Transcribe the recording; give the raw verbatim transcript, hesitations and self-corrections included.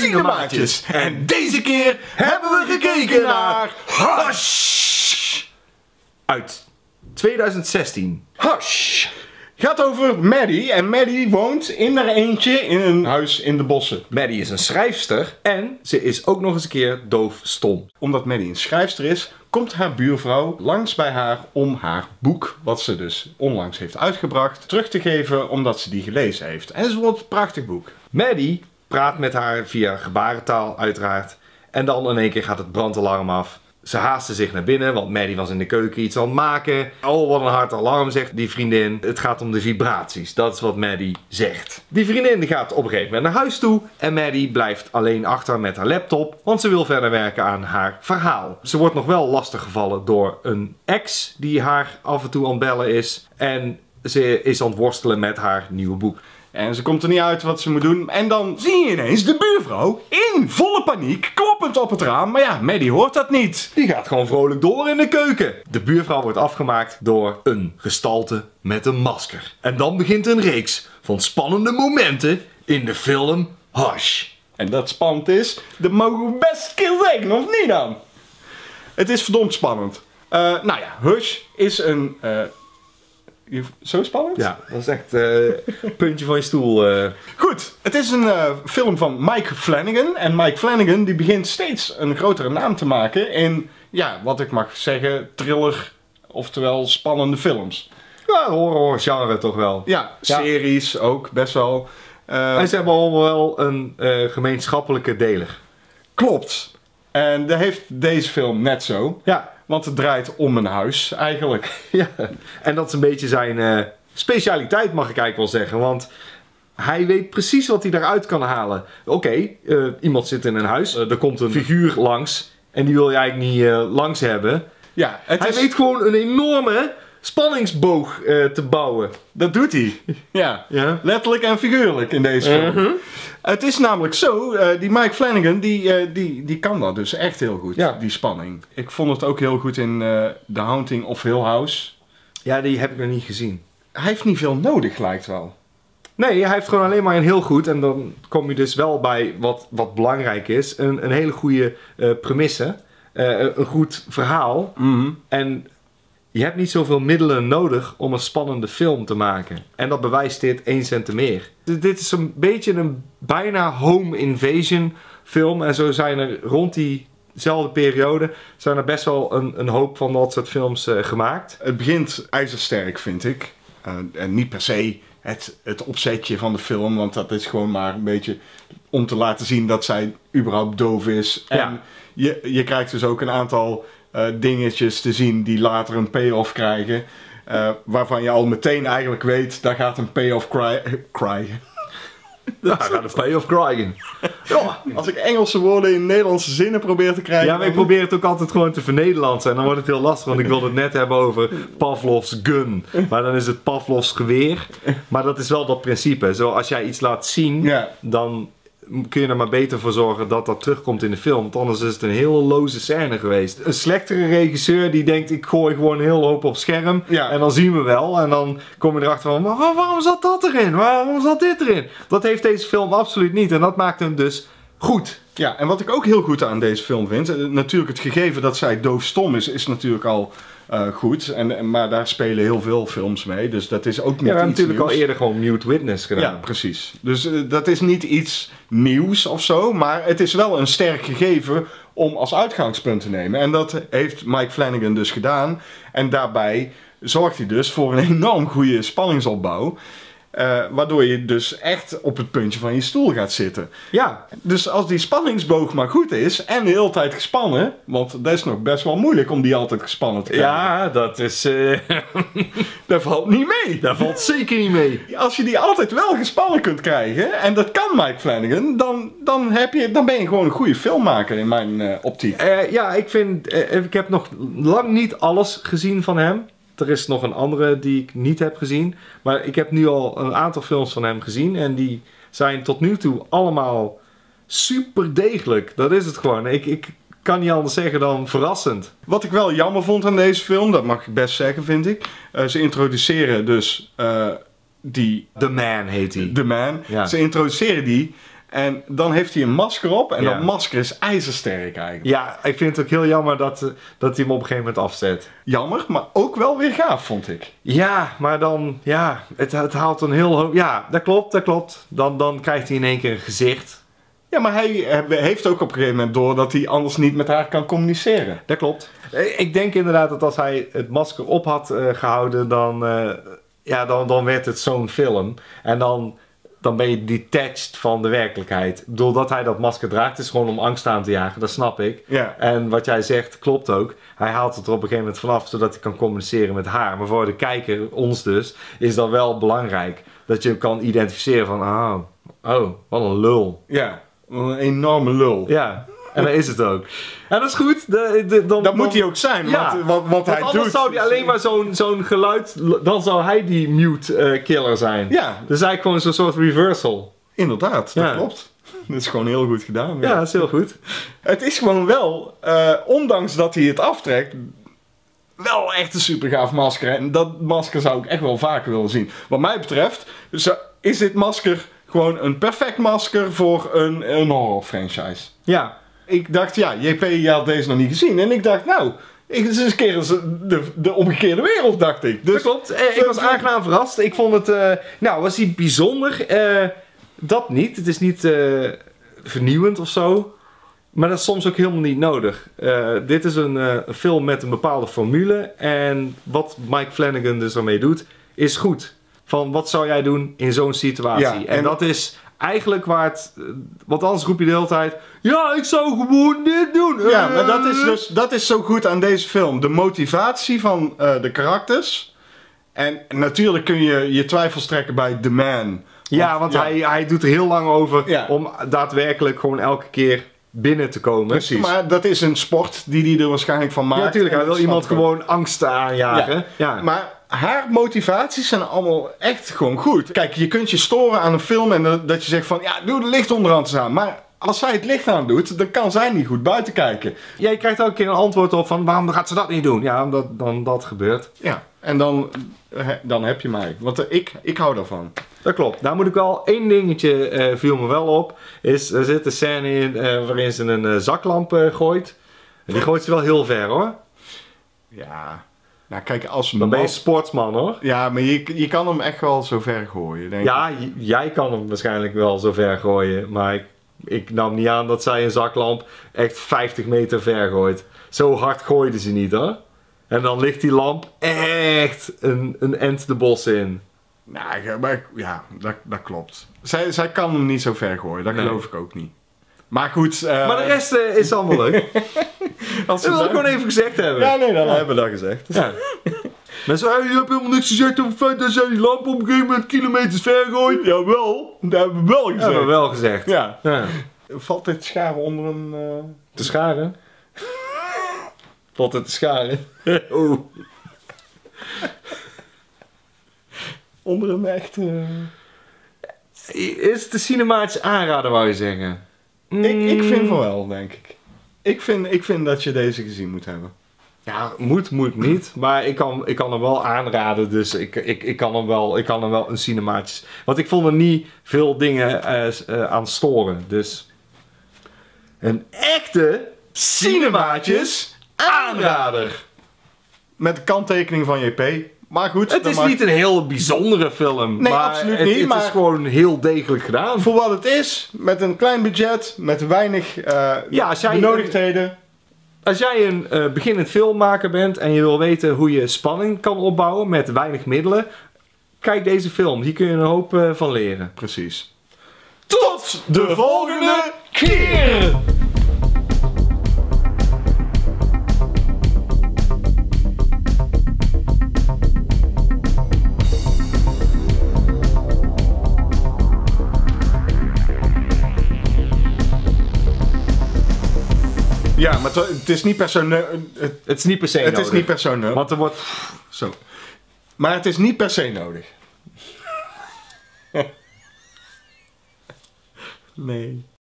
Cinemaatjes. En deze keer hebben we gekeken naar Hush! Uit tweeduizend zestien. Hush! Gaat over Maddie en Maddie woont in haar eentje in een huis in de bossen. Maddie is een schrijfster en ze is ook nog eens een keer doofstom. Omdat Maddie een schrijfster is, komt haar buurvrouw langs bij haar om haar boek, wat ze dus onlangs heeft uitgebracht, terug te geven omdat ze die gelezen heeft. En ze vond het een prachtig boek. Maddie praat met haar via gebarentaal uiteraard en dan in één keer gaat het brandalarm af. Ze haastte zich naar binnen, want Maddie was in de keuken iets aan het maken. Oh, wat een hard alarm, zegt die vriendin. Het gaat om de vibraties, dat is wat Maddie zegt. Die vriendin gaat op een gegeven moment naar huis toe en Maddie blijft alleen achter met haar laptop, want ze wil verder werken aan haar verhaal. Ze wordt nog wel lastiggevallen door een ex die haar af en toe aan het bellen is en ze is aan het worstelen met haar nieuwe boek. En ze komt er niet uit wat ze moet doen. En dan zie je ineens de buurvrouw in volle paniek kloppend op het raam. Maar ja, Maddie hoort dat niet. Die gaat gewoon vrolijk door in de keuken. De buurvrouw wordt afgemaakt door een gestalte met een masker. En dan begint een reeks van spannende momenten in de film Hush. En dat spannend is, dat mogen we best een keer zeggen, of niet dan? Het is verdomd spannend. Uh, nou ja, Hush is een... Uh, Zo spannend? Ja, dat is echt uh, puntje van je stoel. Uh. Goed, het is een uh, film van Mike Flanagan. En Mike Flanagan die begint steeds een grotere naam te maken in, ja, wat ik mag zeggen, thriller, oftewel spannende films. Ja, horror genre toch wel. Ja, ja. Series ook best wel. Uh, en ze hebben al wel een uh, gemeenschappelijke deler. Klopt. En dat heeft deze film net zo. Ja. Want het draait om een huis, eigenlijk. Ja, en dat is een beetje zijn uh, specialiteit, mag ik eigenlijk wel zeggen. Want hij weet precies wat hij daaruit kan halen. Oké, okay, uh, iemand zit in een huis, uh, er komt een figuur langs. En die wil je eigenlijk niet uh, langs hebben. Ja, het hij is... weet gewoon een enorme spanningsboog uh, te bouwen. Dat doet hij. Ja, ja, letterlijk en figuurlijk in deze film. Uh-huh. Het is namelijk zo, uh, die Mike Flanagan, die, uh, die, die kan dat dus echt heel goed, ja, die spanning. Ik vond het ook heel goed in uh, The Haunting of Hill House. Ja, die heb ik nog niet gezien. Hij heeft niet veel nodig, lijkt wel. Nee, hij heeft gewoon alleen maar een heel goed, en dan kom je dus wel bij wat, wat belangrijk is, een, een hele goede uh, premisse, uh, een goed verhaal. Mm-hmm. En je hebt niet zoveel middelen nodig om een spannende film te maken. En dat bewijst dit één cent te meer. Dit is een beetje een bijna home invasion film. En zo zijn er rond diezelfde periode zijn er best wel een, een hoop van dat soort films uh, gemaakt. Het begint ijzersterk, vind ik. Uh, en niet per se het, het opzetje van de film. Want dat is gewoon maar een beetje om te laten zien dat zij überhaupt doof is. En ja, je, je krijgt dus ook een aantal... Uh, dingetjes te zien die later een payoff krijgen. Uh, waarvan je al meteen eigenlijk weet, daar gaat een payoff krijgen. Cry daar gaat een payoff krijgen. Ja, als ik Engelse woorden in Nederlandse zinnen probeer te krijgen... Ja, maar ik probeer het ook altijd gewoon te vernederlandsen. En dan wordt het heel lastig, want ik wilde het net hebben over Pavlov's gun. Maar dan is het Pavlov's geweer. Maar dat is wel dat principe. Zo, als jij iets laat zien, ja, dan... kun je er maar beter voor zorgen dat dat terugkomt in de film. Want anders is het een hele loze scène geweest. Een slechtere regisseur die denkt, ik gooi gewoon een hele hoop op scherm. Ja. En dan zien we wel. En dan kom je erachter van, maar waarom zat dat erin? Waarom zat dit erin? Dat heeft deze film absoluut niet. En dat maakt hem dus goed. Ja, en wat ik ook heel goed aan deze film vind. Natuurlijk het gegeven dat zij doofstom is, is natuurlijk al... Uh, goed, en, maar daar spelen heel veel films mee, dus dat is ook niet iets nieuws. Ja, natuurlijk al eerder gewoon Mute Witness gedaan. Ja, precies. Dus uh, dat is niet iets nieuws of zo, maar het is wel een sterk gegeven om als uitgangspunt te nemen. En dat heeft Mike Flanagan dus gedaan. En daarbij zorgt hij dus voor een enorm goede spanningsopbouw. Uh, waardoor je dus echt op het puntje van je stoel gaat zitten. Ja. Dus als die spanningsboog maar goed is en de hele tijd gespannen... want dat is nog best wel moeilijk om die altijd gespannen te krijgen. Ja, dat is... Uh... dat valt niet mee. Dat valt zeker niet mee. Als je die altijd wel gespannen kunt krijgen... en dat kan Mike Flanagan... dan, dan, heb je, dan ben je gewoon een goede filmmaker in mijn uh, optiek. Uh, ja, ik vind... Uh, ik heb nog lang niet alles gezien van hem... Er is nog een andere die ik niet heb gezien. Maar ik heb nu al een aantal films van hem gezien. En die zijn tot nu toe allemaal super degelijk. Dat is het gewoon. Ik, ik kan niet anders zeggen dan verrassend. Wat ik wel jammer vond aan deze film, dat mag ik best zeggen, vind ik. Uh, ze introduceren dus uh, die... The Man heet hij. The Man. Ja. Ze introduceren die... En dan heeft hij een masker op en ja. dat masker is ijzersterk eigenlijk. Ja, ik vind het ook heel jammer dat, dat hij hem op een gegeven moment afzet. Jammer, maar ook wel weer gaaf, vond ik. Ja, maar dan, ja, het, het haalt een heel hoop... Ja, dat klopt, dat klopt. Dan, dan krijgt hij in één keer een gezicht. Ja, maar hij heeft ook op een gegeven moment door dat hij anders niet met haar kan communiceren. Dat klopt. Ik denk inderdaad dat als hij het masker op had uh, gehouden, dan, uh, ja, dan, dan werd het zo'n film. En dan... Dan ben je detached van de werkelijkheid. Ik bedoel, dat hij dat masker draagt is gewoon om angst aan te jagen. Dat snap ik. Ja. En wat jij zegt klopt ook. Hij haalt het er op een gegeven moment vanaf zodat hij kan communiceren met haar. Maar voor de kijker, ons dus, is dat wel belangrijk. Dat je hem kan identificeren van, oh, oh wat een lul. Ja, een enorme lul. Ja. En dan is het ook. En dat is goed. De, de, dan, dat moet hij ook zijn. Ja, wat, wat, wat want hij anders doet. Zou hij alleen maar zo'n zo'n geluid... Dan zou hij die mute uh, killer zijn. Ja. Dus eigenlijk gewoon zo'n soort reversal. Inderdaad, dat ja. klopt. Dat is gewoon heel goed gedaan. Ja, ja dat is heel goed. Het is gewoon wel, uh, ondanks dat hij het aftrekt... Wel echt een super gaaf masker. En dat masker zou ik echt wel vaker willen zien. Wat mij betreft is dit masker gewoon een perfect masker voor een, een horror franchise. Ja. Ik dacht, ja, J P, je had deze nog niet gezien. En ik dacht, nou, het is een keer de, de omgekeerde wereld, dacht ik. Dus, dat klopt. Eh, ik was aangenaam verrast. Ik vond het, uh, nou, was hij bijzonder? Uh, dat niet. Het is niet uh, vernieuwend of zo. Maar dat is soms ook helemaal niet nodig. Uh, dit is een uh, film met een bepaalde formule. En wat Mike Flanagan dus ermee doet, is goed. Van, wat zou jij doen in zo'n situatie? Ja, en, en dat is... Eigenlijk waar het... Want anders roep je de hele tijd... Ja, ik zou gewoon dit doen. Ja, maar dat is, dus, dat is zo goed aan deze film. De motivatie van uh, de karakters. En natuurlijk kun je je twijfels trekken bij The Man. Want, ja, want ja. Hij, hij doet er heel lang over... Ja. Om daadwerkelijk gewoon elke keer binnen te komen. Precies. Maar dat is een sport die hij er waarschijnlijk van maakt. Ja, natuurlijk. Hij wil iemand kan. gewoon angsten aanjagen. Ja. Ja. Maar... Haar motivaties zijn allemaal echt gewoon goed. Kijk, je kunt je storen aan een film en dat je zegt van... Ja, doe de licht onderhand aan. Maar als zij het licht aan doet, dan kan zij niet goed buiten kijken. Jij ja, krijgt elke keer een antwoord op van... Waarom gaat ze dat niet doen? Ja, omdat dan dat gebeurt. Ja, en dan, dan heb je mij. Want ik, ik hou daarvan. Dat klopt. Daar moet ik wel één dingetje uh, viel me wel op. Is, er zit een scène in uh, waarin ze een uh, zaklamp uh, gooit. Die gooit ze wel heel ver, hoor. Ja... Ja, kijk, als man... Dan ben je sportman, hoor. Ja, maar je, je kan hem echt wel zo ver gooien, denk ja, ik. Ja, jij kan hem waarschijnlijk wel zo ver gooien. Maar ik, ik nam niet aan dat zij een zaklamp echt vijftig meter ver gooit. Zo hard gooide ze niet, hoor. En dan ligt die lamp echt een, een end de bos in. Ja, maar, ja dat, dat klopt. Zij, zij kan hem niet zo ver gooien. Dat nee. geloof ik ook niet. Maar goed... Uh... Maar de rest uh, is allemaal leuk. Dat wil ik gewoon even gezegd hebben. Ja, nee, dan ja. hebben we dat gezegd. Ja. Mensen, je hebt helemaal niks gezegd over het feit dat jij die lamp op een gegeven moment kilometers ver gooit. Jawel, dat hebben we wel gezegd. Dat hebben we wel gezegd. Ja. Ja. Valt dit scharen onder een... Uh... Te scharen? Valt het te scharen? Oeh. Onder een echt... Uh... Is het de Cinemaatjes aanraden, wou je zeggen? Mm. Ik, ik vind van wel, denk ik. Ik vind, ik vind dat je deze gezien moet hebben. Ja, moet, moet niet. Maar ik kan, ik kan hem wel aanraden. Dus ik, ik, ik, kan hem wel, ik kan hem wel een cinemaatjes... Want ik vond er niet veel dingen uh, uh, aan storen. Dus een echte Cinemaatjes aanrader. Met de kanttekening van J P. Maar goed, het is mag... niet een heel bijzondere film. Nee, maar absoluut het, niet. Het maar... is gewoon heel degelijk gedaan. Voor wat het is, met een klein budget, met weinig uh, ja, als jij benodigdheden. Een, als jij een uh, beginnend filmmaker bent en je wil weten hoe je spanning kan opbouwen met weinig middelen. Kijk deze film, hier kun je een hoop uh, van leren. Precies. Tot de volgende keer! Ja, maar het is niet per se het, het is niet per se het nodig. Is niet per se nodig. Want er wordt... Zo. Maar het is niet per se nodig. Nee.